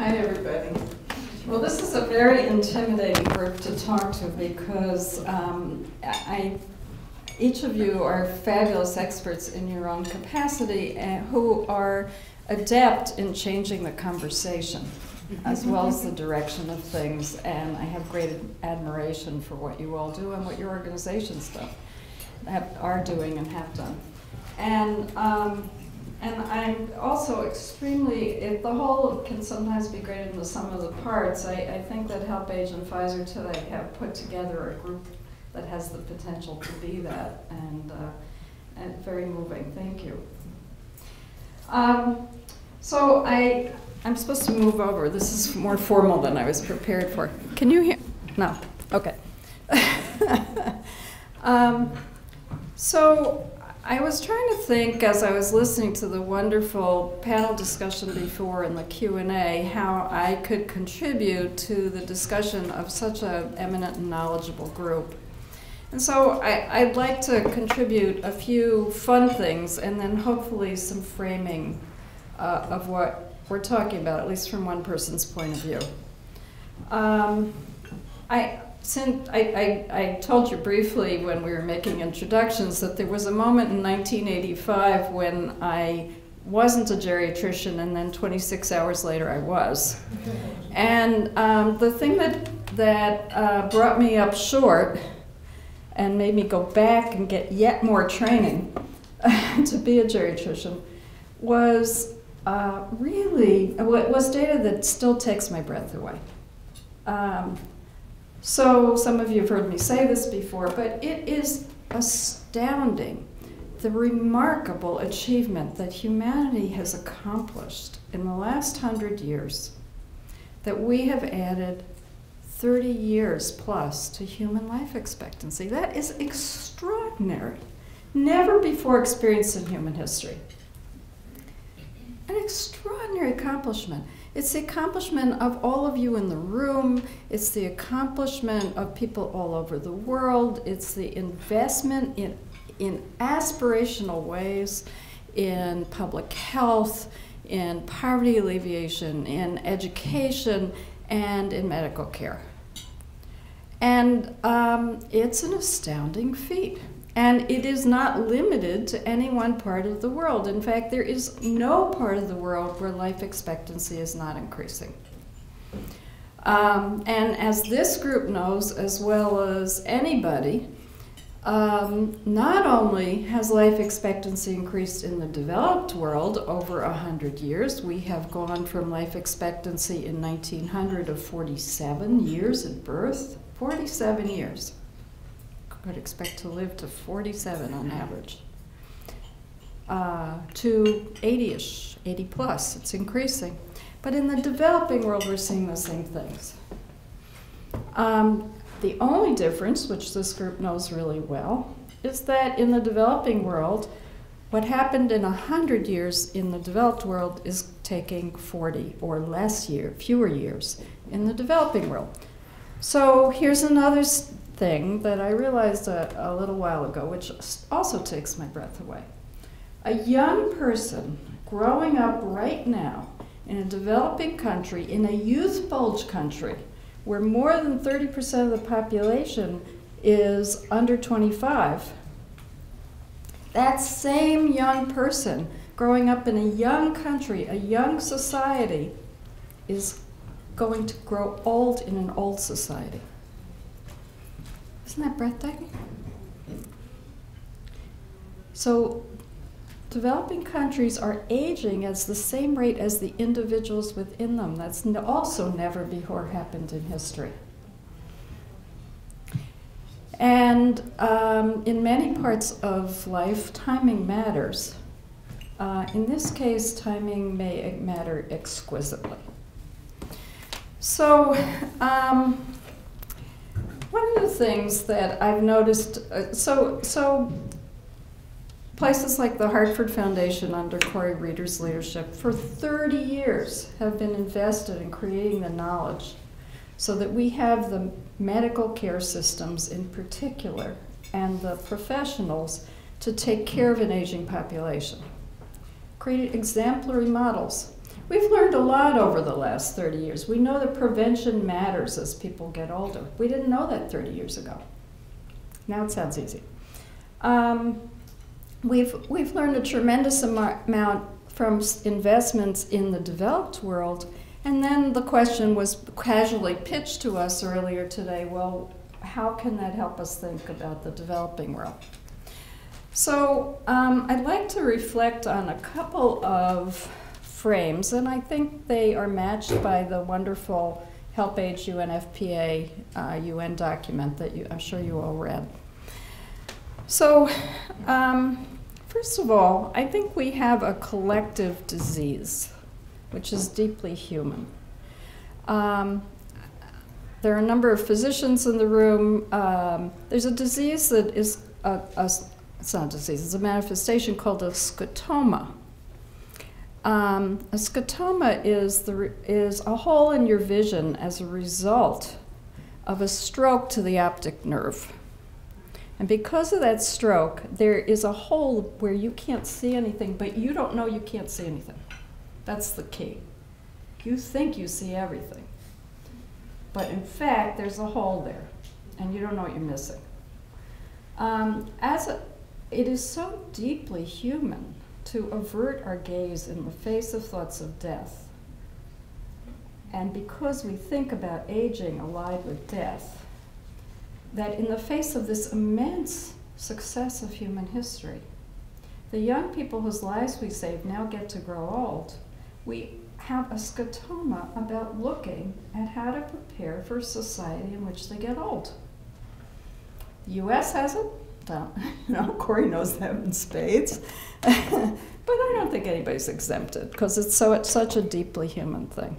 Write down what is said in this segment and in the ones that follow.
Hi, everybody. Well, this is a very intimidating group to talk to because each of you are fabulous experts in your own capacity and who are adept in changing the conversation as well as the direction of things. And I have great admiration for what you all do and what your organizations are doing and have done. And I'm also extremely, if the whole can sometimes be greater than the sum of the parts, I think that HelpAge and Pfizer today have put together a group that has the potential to be that, and very moving. Thank you. So I'm supposed to move over. This is more formal than I was prepared for. Can you hear? No. Okay. So I was trying to think, as I was listening to the wonderful panel discussion before in the Q&A, how I could contribute to the discussion of such an eminent and knowledgeable group. And so I'd like to contribute a few fun things and then hopefully some framing of what we're talking about, at least from one person's point of view. Since I told you briefly when we were making introductions that there was a moment in 1985 when I wasn't a geriatrician, and then 26 hours later I was. And the thing that brought me up short and made me go back and get yet more training to be a geriatrician was was data that still takes my breath away. So some of you have heard me say this before, but it is astounding the remarkable achievement that humanity has accomplished in the last 100 years, that we have added 30 years plus to human life expectancy. That is extraordinary. Never before experienced in human history. An extraordinary accomplishment. It's the accomplishment of all of you in the room. It's the accomplishment of people all over the world. It's the investment in aspirational ways, in public health, in poverty alleviation, in education, and in medical care. And it's an astounding feat. And it is not limited to any one part of the world. In fact, there is no part of the world where life expectancy is not increasing. And as this group knows, as well as anybody, not only has life expectancy increased in the developed world over 100 years, we have gone from life expectancy in 1900 of 47 years at birth, 47 years. Could expect to live to 47 on average, to 80-ish, 80 plus, it's increasing. But in the developing world, we're seeing the same things. The only difference, which this group knows really well, is that in the developing world, what happened in 100 years in the developed world is taking 40 or fewer years in the developing world. So here's another thing that I realized a little while ago, which also takes my breath away. A young person growing up right now in a developing country, in a youth bulge country, where more than 30% of the population is under 25, that same young person growing up in a young country, a young society, is going to grow old in an old society. Isn't that breathtaking? So developing countries are aging at the same rate as the individuals within them. That's also never before happened in history. And in many parts of life, timing matters. In this case, timing may matter exquisitely. So, one of the things that I've noticed, so places like the Hartford Foundation under Corey Reader's leadership for 30 years have been invested in creating the knowledge so that we have the medical care systems in particular and the professionals to take care of an aging population. Created exemplary models. We've learned a lot over the last 30 years. We know that prevention matters as people get older. We didn't know that 30 years ago. Now it sounds easy. We've learned a tremendous amount from investments in the developed world, and then the question was casually pitched to us earlier today, well, how can that help us think about the developing world? So I'd like to reflect on a couple of frames, and I think they are matched by the wonderful HelpAge UNFPA UN document that I'm sure you all read. So first of all, I think we have a collective disease, which is deeply human. There are a number of physicians in the room. There's a disease that is, it's not a disease, it's a manifestation called a scotoma. A scotoma is a hole in your vision as a result of a stroke to the optic nerve. And because of that stroke, there is a hole where you can't see anything, but you don't know you can't see anything. That's the key. You think you see everything. But in fact, there's a hole there, and you don't know what you're missing. It is so deeply human to avert our gaze in the face of thoughts of death. And because we think about aging allied with death, that in the face of this immense success of human history, the young people whose lives we save now get to grow old, we have a scotoma about looking at how to prepare for a society in which they get old. The US has it. You know, Corey knows them in spades. But I don't think anybody's exempted because it's such a deeply human thing.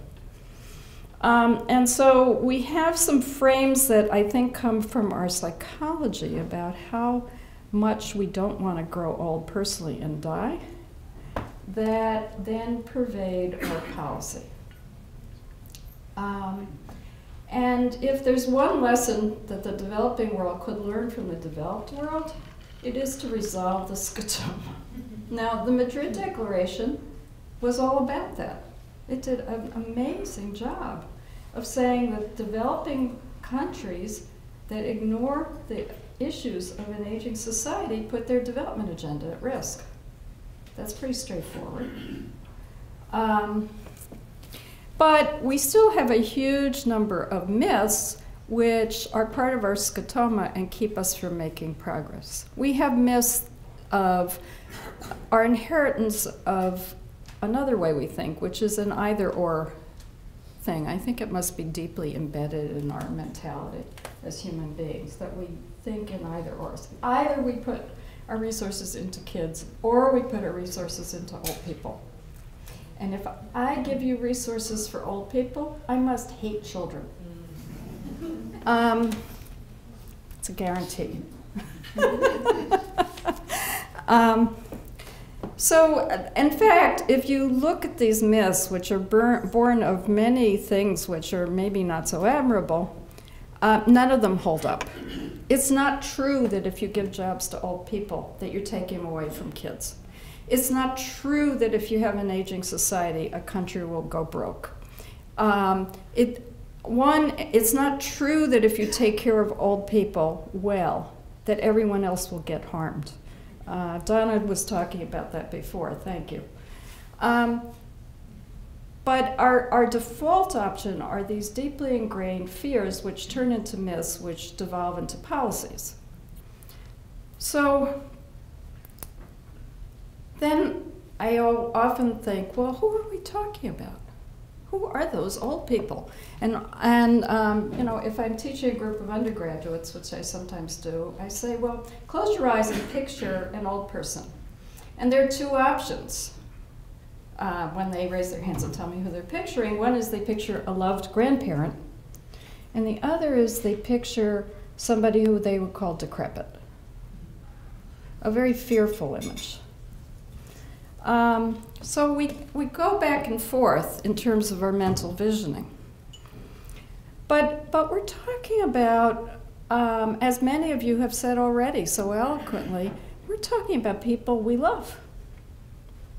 And so we have some frames that I think come from our psychology about how much we don't want to grow old personally and die that then pervade our policy. And if there's one lesson that the developing world could learn from the developed world, it is to resolve the scotoma. Now, the Madrid Declaration was all about that. It did an amazing job of saying that developing countries that ignore the issues of an aging society put their development agenda at risk. That's pretty straightforward. But we still have a huge number of myths which are part of our scotoma and keep us from making progress. We have myths of our inheritance of another way we think, which is an either-or thing. I think it must be deeply embedded in our mentality as human beings, that we think in either-ors. Either we put our resources into kids, or we put our resources into old people. And if I give you resources for old people, I must hate children. It's a guarantee. So, in fact, if you look at these myths, which are born of many things which are maybe not so admirable, none of them hold up. It's not true that if you give jobs to old people, that you're taking them away from kids. It's not true that if you have an aging society, a country will go broke. It's not true that if you take care of old people well, that everyone else will get harmed. Donna was talking about that before, thank you. But our default option are these deeply ingrained fears which turn into myths, which devolve into policies. So, then I often think, well, who are we talking about? Who are those old people? And you know, if I'm teaching a group of undergraduates, which I sometimes do, I say, well, close your eyes and picture an old person. And there are two options when they raise their hands and tell me who they're picturing. One is they picture a loved grandparent, and the other is they picture somebody who they would call decrepit. A very fearful image. So we go back and forth in terms of our mental visioning. But we're talking about, as many of you have said already so eloquently, we're talking about people we love.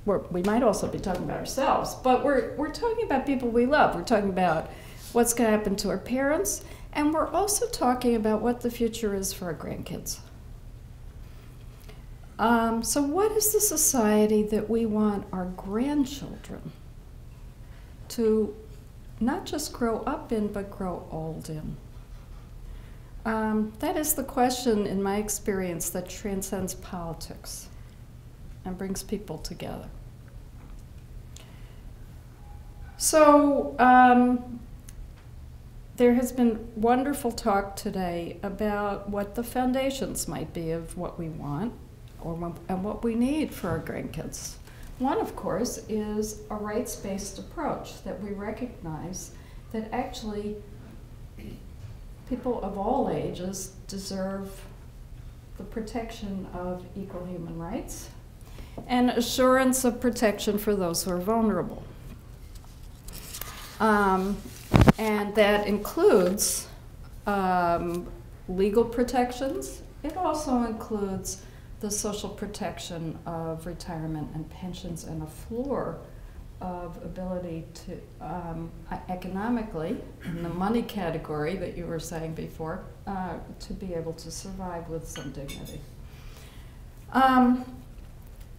we might also be talking about ourselves, but we're talking about people we love. We're talking about what's going to happen to our parents, and we're also talking about what the future is for our grandkids. So what is the society that we want our grandchildren to not just grow up in, but grow old in? That is the question, in my experience, that transcends politics and brings people together. So there has been wonderful talk today about what the foundations might be of what we want and what we need for our grandkids. One, of course, is a rights-based approach that we recognize that actually people of all ages deserve the protection of equal human rights and assurance of protection for those who are vulnerable. And that includes legal protections. It also includes the social protection of retirement and pensions and a floor of ability to economically, in the money category that you were saying before, to be able to survive with some dignity.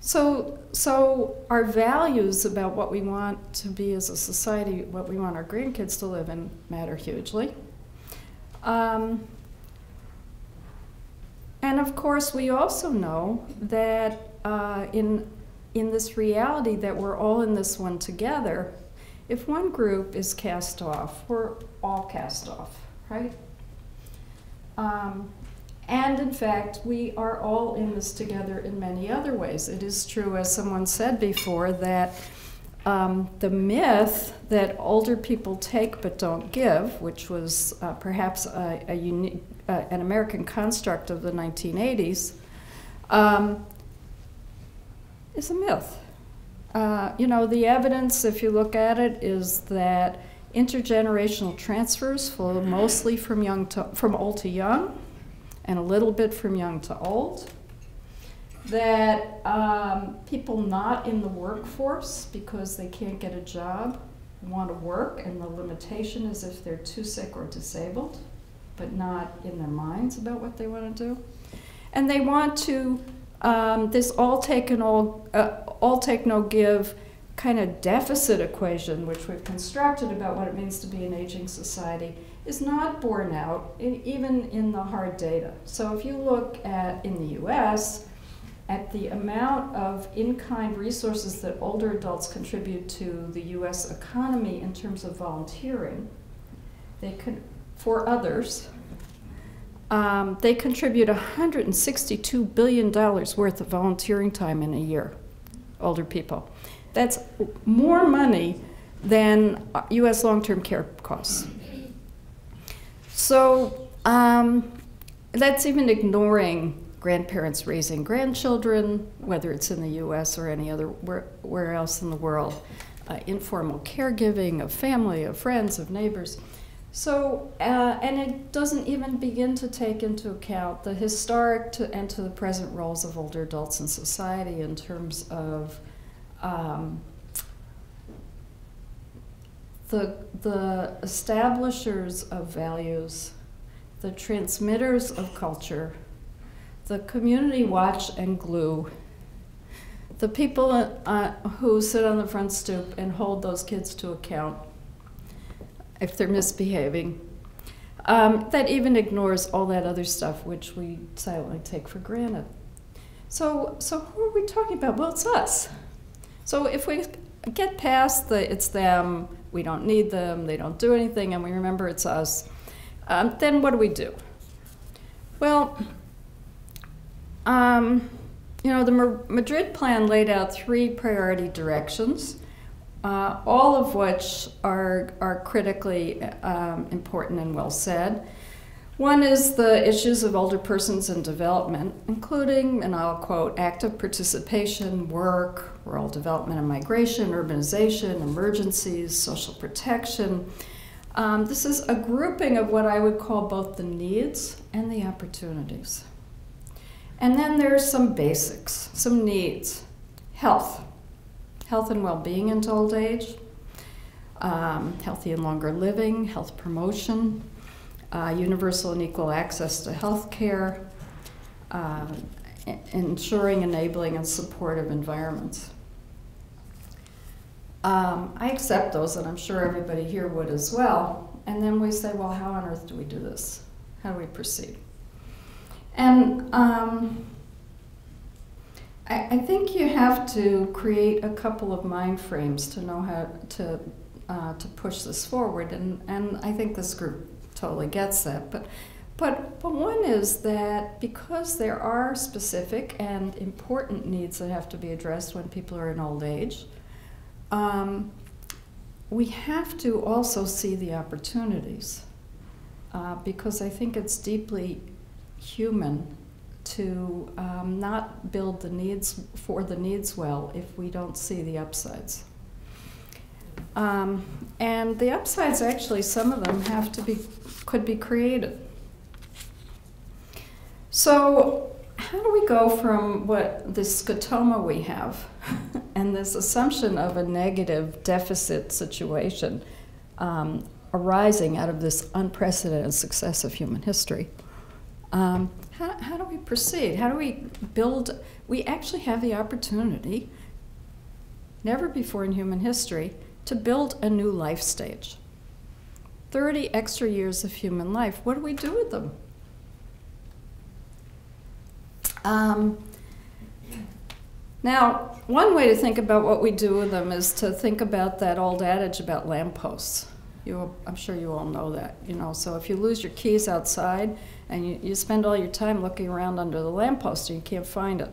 So our values about what we want to be as a society, what we want our grandkids to live in, matter hugely. And of course, we also know that in this reality that we're all in this one together, if one group is cast off, we're all cast off, right? And in fact, we are all in this together in many other ways. It is true, as someone said before, that the myth that older people take but don't give, which was perhaps an American construct of the 1980s, is a myth. You know, the evidence, if you look at it, is that intergenerational transfers flow mostly from old to young, and a little bit from young to old, that people not in the workforce because they can't get a job want to work, and the limitation is if they're too sick or disabled, but not in their minds about what they want to do. And they want to, this all take no give kind of deficit equation, which we've constructed about what it means to be an aging society, is not borne out, even in the hard data. So if you look at, in the US, at the amount of in-kind resources that older adults contribute to the US economy in terms of volunteering, they could, for others, they contribute $162 billion worth of volunteering time in a year, older people. That's more money than US long-term care costs. So that's even ignoring grandparents raising grandchildren, whether it's in the US or any other where else in the world, informal caregiving of family, of friends, of neighbors. So, and it doesn't even begin to take into account the historic and to the present roles of older adults in society in terms of the establishers of values, the transmitters of culture, the community watch and glue, the people who sit on the front stoop and hold those kids to account if they're misbehaving, that even ignores all that other stuff which we silently take for granted. So who are we talking about? Well, it's us. So if we get past the it's them, we don't need them, they don't do anything, and we remember it's us, then what do we do? Well, you know, the Madrid plan laid out three priority directions, all of which are critically important and well said. One is the issues of older persons and development, including, and I'll quote, active participation, work, rural development and migration, urbanization, emergencies, social protection. This is a grouping of what I would call both the needs and the opportunities. And then there's some basics, some needs. Health, health and well-being into old age, healthy and longer living, health promotion, universal and equal access to health care, ensuring enabling and supportive environments. I accept those, and I'm sure everybody here would as well. And then we say, well, how on earth do we do this? How do we proceed? And I think you have to create a couple of mind frames to know how to push this forward, and I think this group totally gets that. But one is that because there are specific and important needs that have to be addressed when people are in old age, we have to also see the opportunities, because I think it's deeply human to not build the needs for the needs well if we don't see the upsides. And the upsides, actually, some of them have to be, could be created. So how do we go from what this scotoma we have and this assumption of a negative deficit situation arising out of this unprecedented success of human history? How do we proceed? How do we build? We actually have the opportunity, never before in human history, to build a new life stage. 30 extra years of human life. What do we do with them? Now, one way to think about what we do with them is to think about that old adage about lampposts. I'm sure you all know that, you know. So if you lose your keys outside and you spend all your time looking around under the lamppost and you can't find it,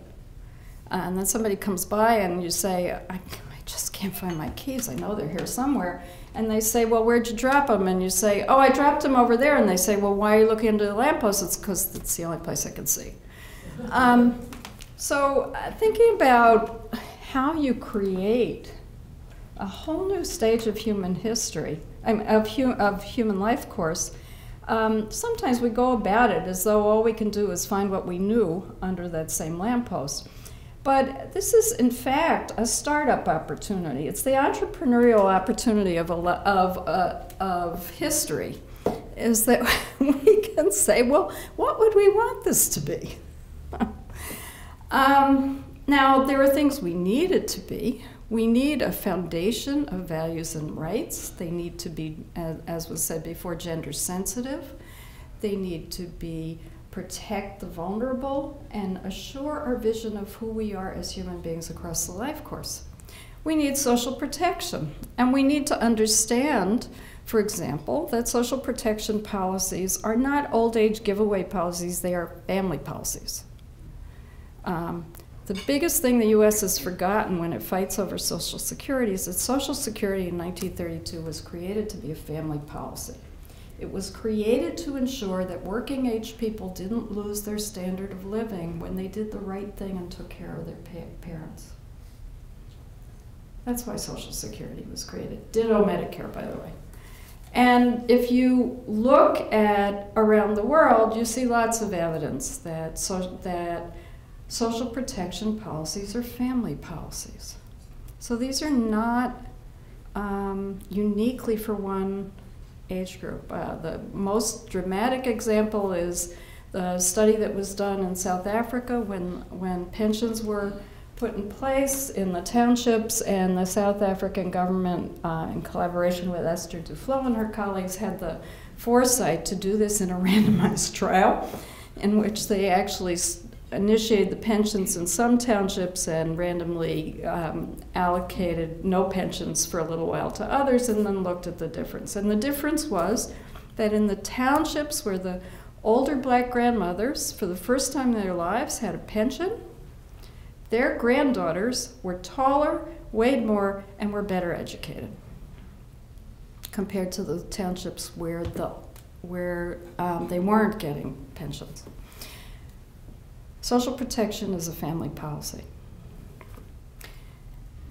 and then somebody comes by and you say, I just can't find my keys. I know they're here somewhere. And they say, well, where'd you drop them? And you say, oh, I dropped them over there. And they say, well, why are you looking under the lamppost? It's because it's the only place I can see. So thinking about how you create a whole new stage of human history, of human life course, sometimes we go about it as though all we can do is find what we knew under that same lamppost. But this is, in fact, a startup opportunity. It's the entrepreneurial opportunity of history, is that we can say, well, what would we want this to be? Now, there are things we need it to be. We need a foundation of values and rights. They need to be, as was said before, gender sensitive. They need to be protect the vulnerable and assure our vision of who we are as human beings across the life course. We need social protection, and we need to understand, for example, that social protection policies are not old age giveaway policies, they are family policies. The biggest thing the U.S. has forgotten when it fights over Social Security is that Social Security in 1932 was created to be a family policy. It was created to ensure that working age people didn't lose their standard of living when they did the right thing and took care of their parents. That's why Social Security was created. Ditto Medicare, by the way. And if you look at around the world, you see lots of evidence that, social protection policies are family policies. So these are not uniquely for one age group. The most dramatic example is the study that was done in South Africa when pensions were put in place in the townships, and the South African government, in collaboration with Esther Duflo and her colleagues, had the foresight to do this in a randomized trial in which they actually initiated the pensions in some townships and randomly allocated no pensions for a little while to others, and then looked at the difference. And the difference was that in the townships where the older black grandmothers, for the first time in their lives, had a pension, their granddaughters were taller, weighed more, and were better educated compared to the townships where, they weren't getting pensions. Social protection is a family policy.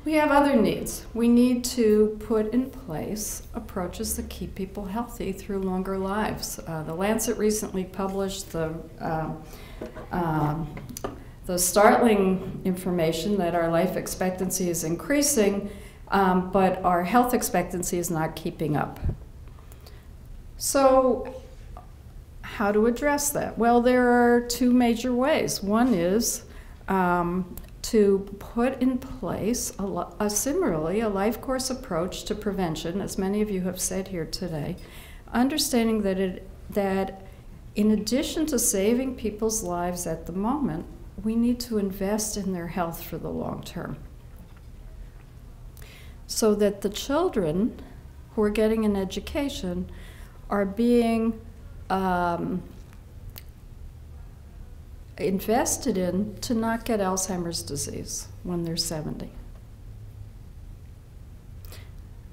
We have other needs. We need to put in place approaches that keep people healthy through longer lives. The Lancet recently published the the startling information that our life expectancy is increasing, but our health expectancy is not keeping up. So how to address that? Well, there are two major ways. One is to put in place similarly a life course approach to prevention, as many of you have said here today, understanding that in addition to saving people's lives at the moment, we need to invest in their health for the long term, so that the children who are getting an education are being invested in to not get Alzheimer's disease when they're 70.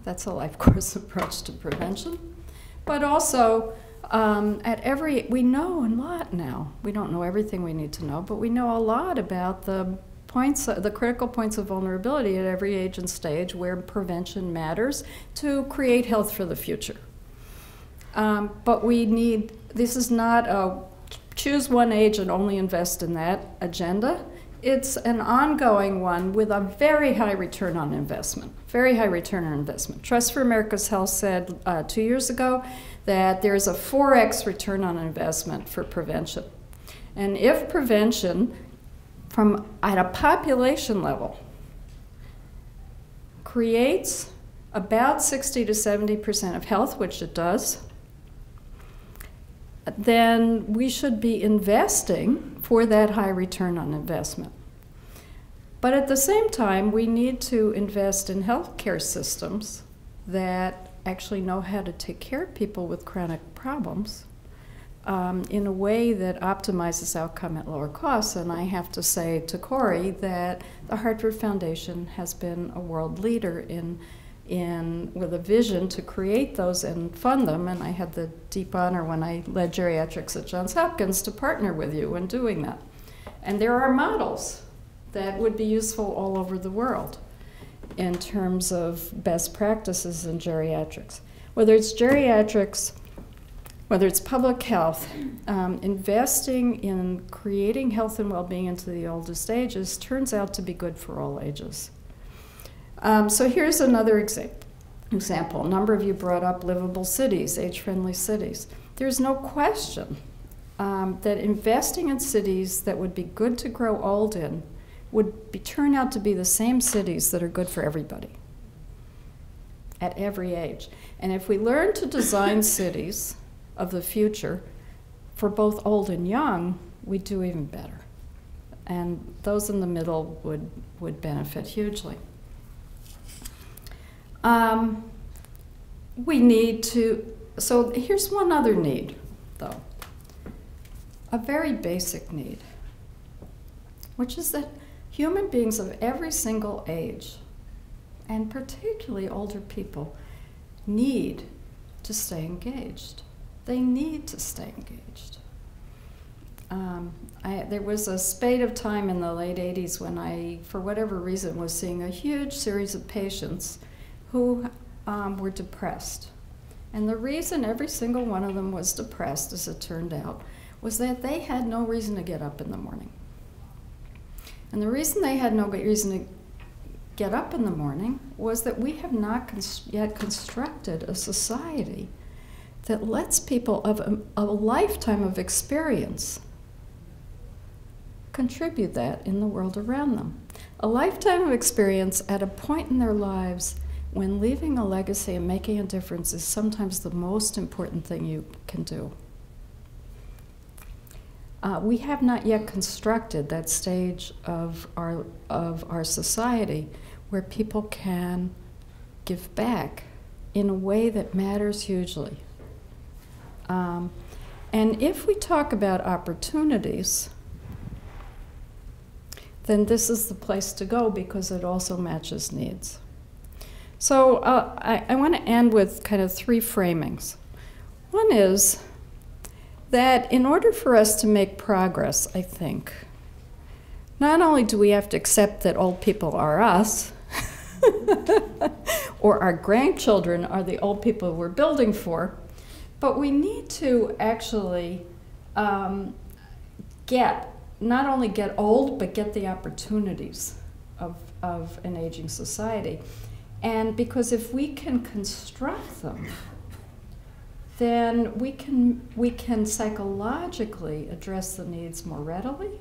That's a life course approach to prevention. But also, we know a lot now. We don't know everything we need to know, but we know a lot about the points, the critical points of vulnerability at every age and stage where prevention matters to create health for the future. But we need, this is not a choose one age and only invest in that agenda. It's an ongoing one with a very high return on investment, very high return on investment. Trust for America's Health said 2 years ago that there is a 4x return on investment for prevention. And if prevention from at a population level creates about 60 to 70% of health, which it does, then we should be investing for that high return on investment. But at the same time, we need to invest in healthcare systems that actually know how to take care of people with chronic problems in a way that optimizes outcome at lower costs. And I have to say to Corey that the Hartford Foundation has been a world leader with a vision to create those and fund them, and I had the deep honor when I led geriatrics at Johns Hopkins to partner with you in doing that. And there are models that would be useful all over the world in terms of best practices in geriatrics. Whether it's geriatrics, whether it's public health, investing in creating health and well-being into the oldest ages turns out to be good for all ages. So here's another example. A number of you brought up livable cities, age-friendly cities. There's no question that investing in cities that would be good to grow old in would turn out to be the same cities that are good for everybody at every age. And if we learn to design cities of the future for both old and young, we do even better. And those in the middle would benefit hugely. We need to, so here's one other need, though, a very basic need, which is that human beings of every single age, and particularly older people, need to stay engaged. They need to stay engaged. There was a spate of time in the late 80s when I, for whatever reason, was seeing a huge series of patients who were depressed. And the reason every single one of them was depressed, as it turned out, was that they had no reason to get up in the morning. And the reason they had no reason to get up in the morning was that we have not yet constructed a society that lets people of a lifetime of experience contribute that in the world around them. A lifetime of experience at a point in their lives when leaving a legacy and making a difference is sometimes the most important thing you can do. We have not yet constructed that stage of our society where people can give back in a way that matters hugely. And if we talk about opportunities, then this is the place to go because it also matches needs. So I want to end with kind of three framings. One is that in order for us to make progress, I think, not only do we have to accept that old people are us, or our grandchildren are the old people we're building for, but we need to actually get not only get old, but get the opportunities of an aging society. And because if we can construct them, then we can psychologically address the needs more readily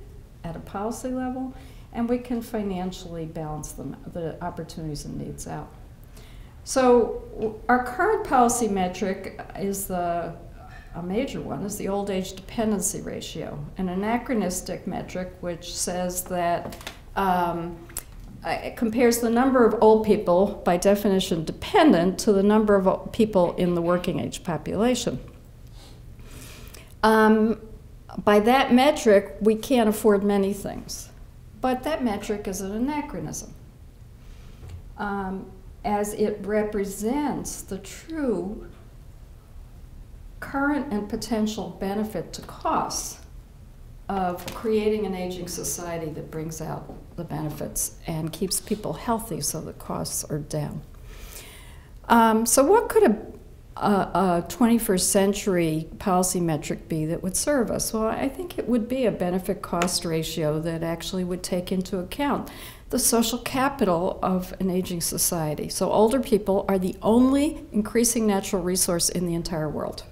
at a policy level, and we can financially balance them, the opportunities and needs out. So our current policy metric is a major one, is the old age dependency ratio, an anachronistic metric which says that it compares the number of old people, by definition dependent, to the number of people in the working age population. By that metric, we can't afford many things, but that metric is an anachronism, as it represents the true current and potential benefit to costs of creating an aging society that brings out the benefits and keeps people healthy so the costs are down. So what could a 21st century policy metric be that would serve us? Well, I think it would be a benefit-cost ratio that actually would take into account the social capital of an aging society. So older people are the only increasing natural resource in the entire world.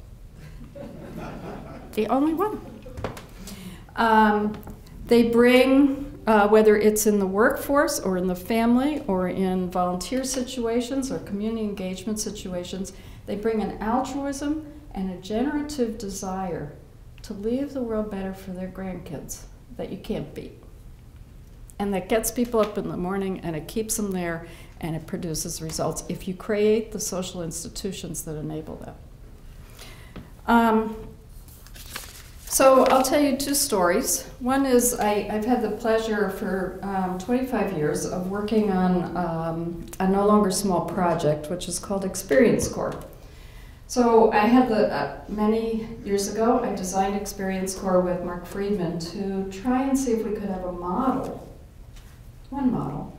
The only one. They bring, whether it's in the workforce or in the family or in volunteer situations or community engagement situations, they bring an altruism and a generative desire to leave the world better for their grandkids that you can't beat. And that gets people up in the morning, and it keeps them there, and it produces results if you create the social institutions that enable that. So I'll tell you two stories. One is I've had the pleasure for 25 years of working on a no longer small project, which is called Experience Corps. So I had the, many years ago, I designed Experience Corps with Mark Friedman to try and see if we could have a model, one model,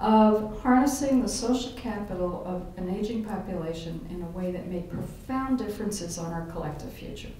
of harnessing the social capital of an aging population in a way that made profound differences on our collective future.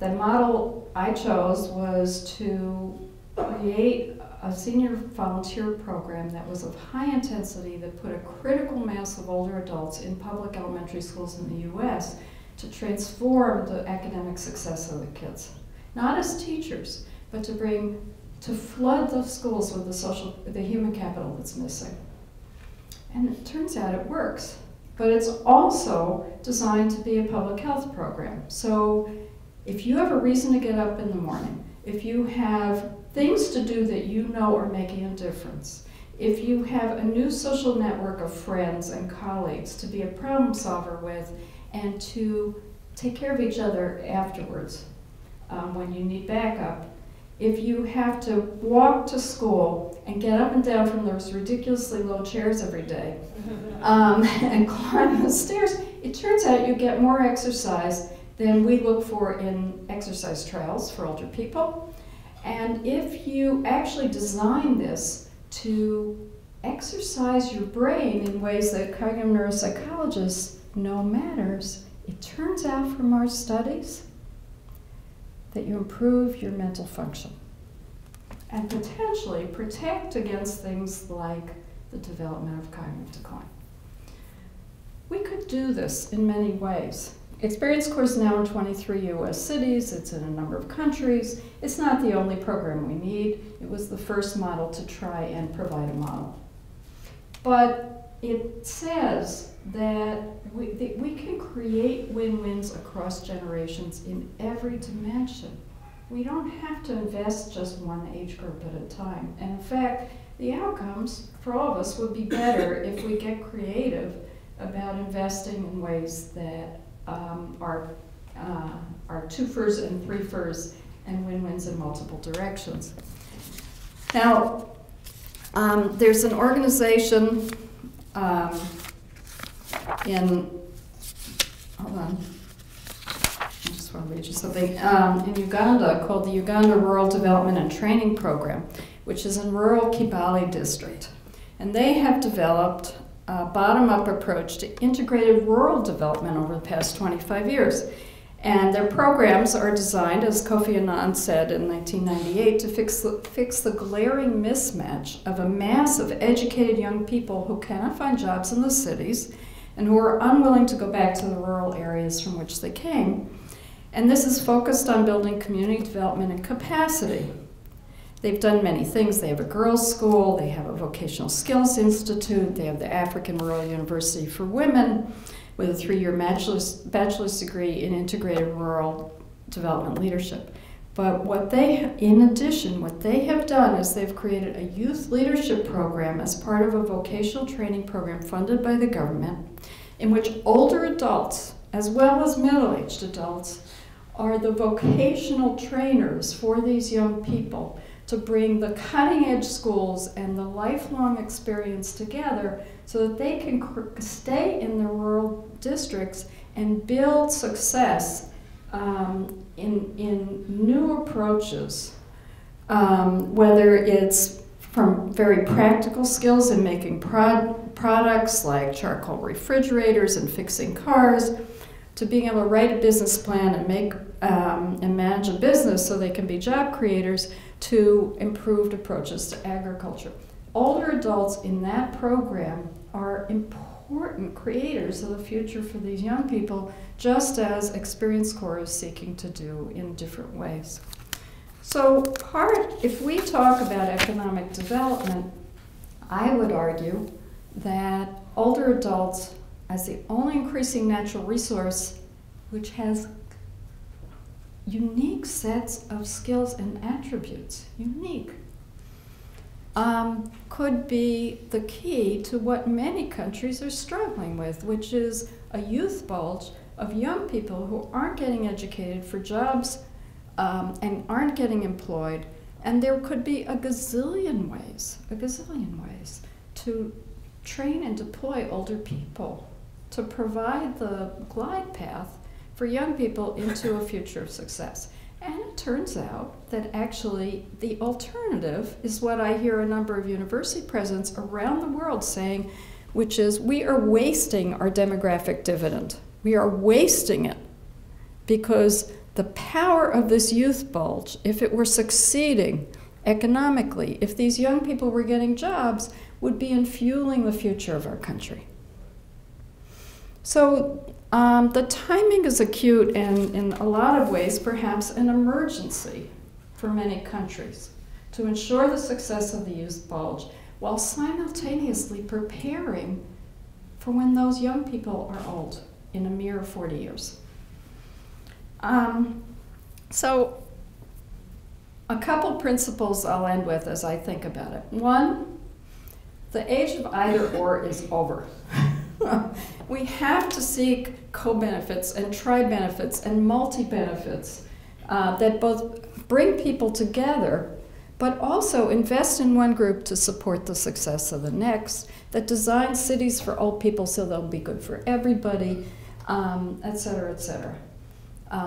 The model I chose was to create a senior volunteer program that was of high intensity that put a critical mass of older adults in public elementary schools in the US to transform the academic success of the kids. Not as teachers, but to flood the schools with the human capital that's missing. And it turns out it works. But it's also designed to be a public health program. So if you have a reason to get up in the morning, if you have things to do that you know are making a difference, if you have a new social network of friends and colleagues to be a problem solver with and to take care of each other afterwards when you need backup, if you have to walk to school and get up and down from those ridiculously low chairs every day and climb the stairs, it turns out you get more exercise than we look for in exercise trials for older people. And if you actually design this to exercise your brain in ways that cognitive neuropsychologists know matters, it turns out from our studies that you improve your mental function and potentially protect against things like the development of cognitive decline. We could do this in many ways. Experience Corps is now in 23 US cities, it's in a number of countries. It's not the only program we need. It was the first model to try and provide a model. But it says that we can create win-wins across generations in every dimension. We don't have to invest just one age group at a time. And in fact, the outcomes for all of us would be better if we get creative about investing in ways that are two-fers and three-fers and win-wins in multiple directions. Now, there's an organization hold on, I just want to read you something, in Uganda called the Uganda Rural Development and Training Program, which is in rural Kibali district. And they have developed a bottom-up approach to integrated rural development over the past 25 years. And their programs are designed, as Kofi Annan said in 1998, to fix the glaring mismatch of a mass of educated young people who cannot find jobs in the cities and who are unwilling to go back to the rural areas from which they came. And this is focused on building community development and capacity. They've done many things. They have a girls' school, they have a vocational skills institute, they have the African Rural University for Women, with a 3-year bachelor's degree in integrated rural development leadership. But what they, in addition, what they have done is they've created a youth leadership program as part of a vocational training program funded by the government, in which older adults, as well as middle-aged adults, are the vocational trainers for these young people to bring the cutting-edge schools and the lifelong experience together so that they can stay in the rural districts and build success in new approaches, whether it's from very practical skills in making products like charcoal refrigerators and fixing cars, to being able to write a business plan and make and manage a business so they can be job creators, to improved approaches to agriculture. Older adults in that program are important creators of the future for these young people, just as Experience Corps is seeking to do in different ways. So if we talk about economic development, I would argue that older adults, as the only increasing natural resource which has unique sets of skills and attributes, could be the key to what many countries are struggling with, which is a youth bulge of young people who aren't getting educated for jobs and aren't getting employed. And there could be a gazillion ways to train and deploy older people to provide the glide path for young people into a future of success. And it turns out that actually the alternative is what I hear a number of university presidents around the world saying, which is we are wasting our demographic dividend. We are wasting it because the power of this youth bulge, if it were succeeding economically, if these young people were getting jobs, would be in fueling the future of our country. So the timing is acute and, in a lot of ways, perhaps an emergency for many countries to ensure the success of the youth bulge while simultaneously preparing for when those young people are old in a mere 40 years. So a couple principles I'll end with as I think about it. One, the age of either or is over. We have to seek co-benefits and tri-benefits and multi-benefits that both bring people together, but also invest in one group to support the success of the next, that design cities for old people so they'll be good for everybody, et cetera, et cetera.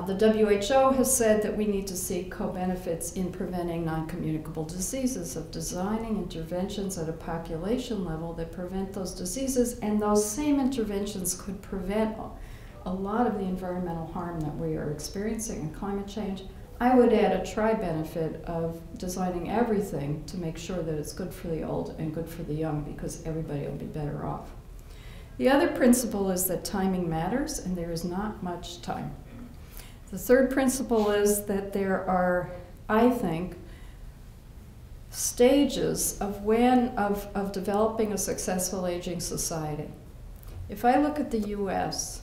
The WHO has said that we need to seek co-benefits in preventing non-communicable diseases, of designing interventions at a population level that prevent those diseases, and those same interventions could prevent a lot of the environmental harm that we are experiencing in climate change. I would add a tri-benefit of designing everything to make sure that it's good for the old and good for the young, because everybody will be better off. The other principle is that timing matters, and there is not much time. The third principle is that there are, I think, stages of developing a successful aging society. If I look at the US,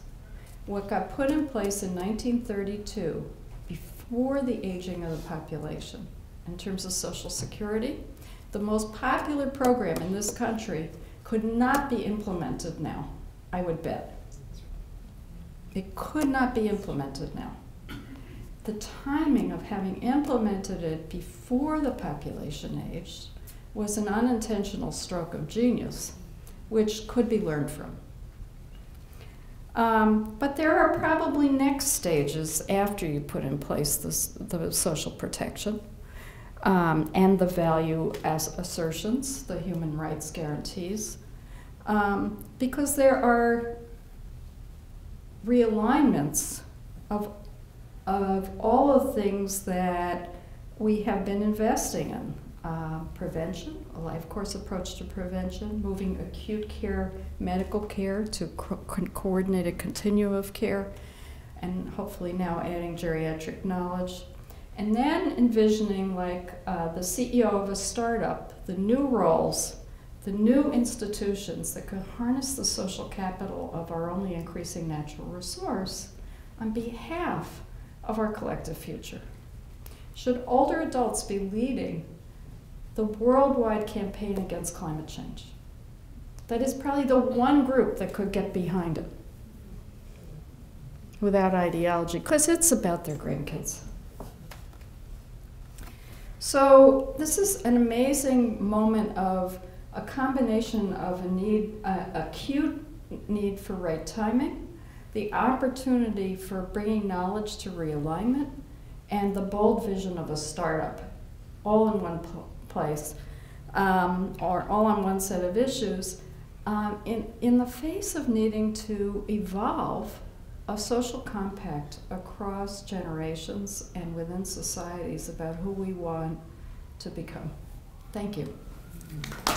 what got put in place in 1932, before the aging of the population, in terms of Social Security, the most popular program in this country could not be implemented now, I would bet. It could not be implemented now. The timing of having implemented it before the population aged was an unintentional stroke of genius, which could be learned from. But there are probably next stages after you put in place the social protection and the value as assertions, the human rights guarantees, because there are realignments of of all the things that we have been investing in. Prevention, a life course approach to prevention, moving acute care, medical care to coordinated continuum of care, and hopefully now adding geriatric knowledge. And then envisioning, like the CEO of a startup, the new roles, the new institutions that could harness the social capital of our only increasing natural resource on behalf of our collective future. Should older adults be leading the worldwide campaign against climate change? That is probably the one group that could get behind it without ideology, because it's about their grandkids. So this is an amazing moment of a combination of a need, acute need for right timing, the opportunity for bringing knowledge to realignment, and the bold vision of a startup, all in one place, or all on one set of issues, in the face of needing to evolve a social compact across generations and within societies about who we want to become. Thank you.